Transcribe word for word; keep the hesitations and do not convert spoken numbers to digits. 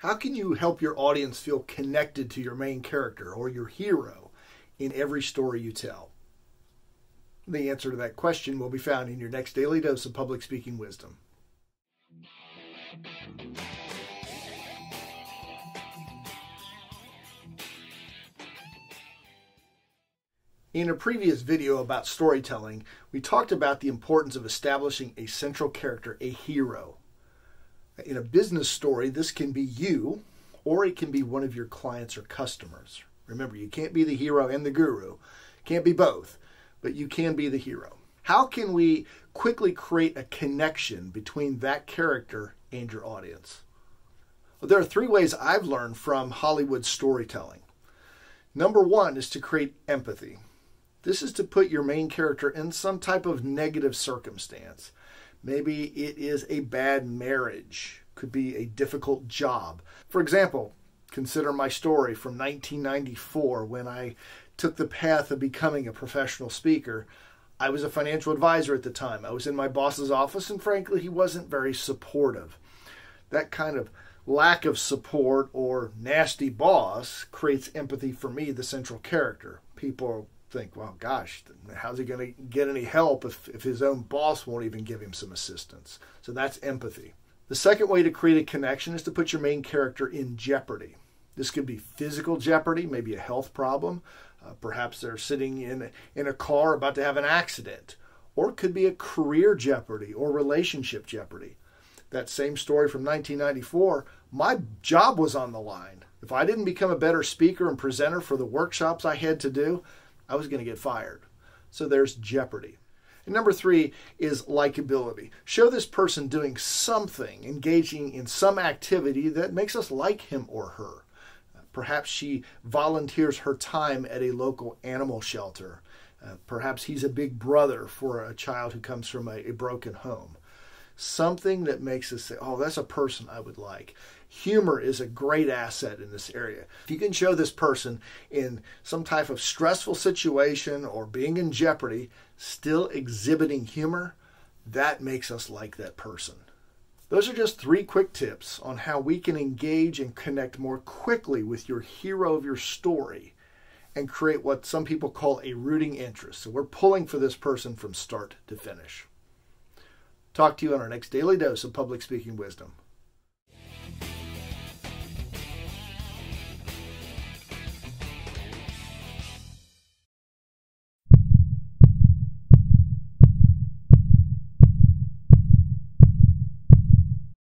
How can you help your audience feel connected to your main character or your hero in every story you tell? The answer to that question will be found in your next Daily Dose of Public Speaking Wisdom. In a previous video about storytelling, we talked about the importance of establishing a central character, a hero. In a business story, this can be you, or it can be one of your clients or customers. Remember, you can't be the hero and the guru. Can't be both, but you can be the hero. How can we quickly create a connection between that character and your audience? Well, there are three ways I've learned from Hollywood storytelling. Number one is to create empathy. This is to put your main character in some type of negative circumstance. Maybe it is a bad marriage, could be a difficult job. For example, consider my story from nineteen ninety-four when I took the path of becoming a professional speaker. I was a financial advisor at the time. I was in my boss's office and frankly, he wasn't very supportive. That kind of lack of support or nasty boss creates empathy for me, the central character. People think, well, gosh, how's he going to get any help if, if his own boss won't even give him some assistance? So that's empathy. The second way to create a connection is to put your main character in jeopardy. This could be physical jeopardy, maybe a health problem. Uh, perhaps they're sitting in, in a car about to have an accident. Or it could be a career jeopardy or relationship jeopardy. That same story from nineteen ninety-four, my job was on the line. If I didn't become a better speaker and presenter for the workshops I had to do, I was going to get fired. So there's jeopardy. And number three is likability. Show this person doing something, engaging in some activity that makes us like him or her. Perhaps she volunteers her time at a local animal shelter. Uh, perhaps he's a big brother for a child who comes from a, a broken home. Something that makes us say, oh, that's a person I would like. Humor is a great asset in this area. If you can show this person in some type of stressful situation or being in jeopardy, still exhibiting humor, that makes us like that person. Those are just three quick tips on how we can engage and connect more quickly with your hero of your story and create what some people call a rooting interest. So we're pulling for this person from start to finish. Talk to you on our next Daily Dose of Public Speaking Wisdom.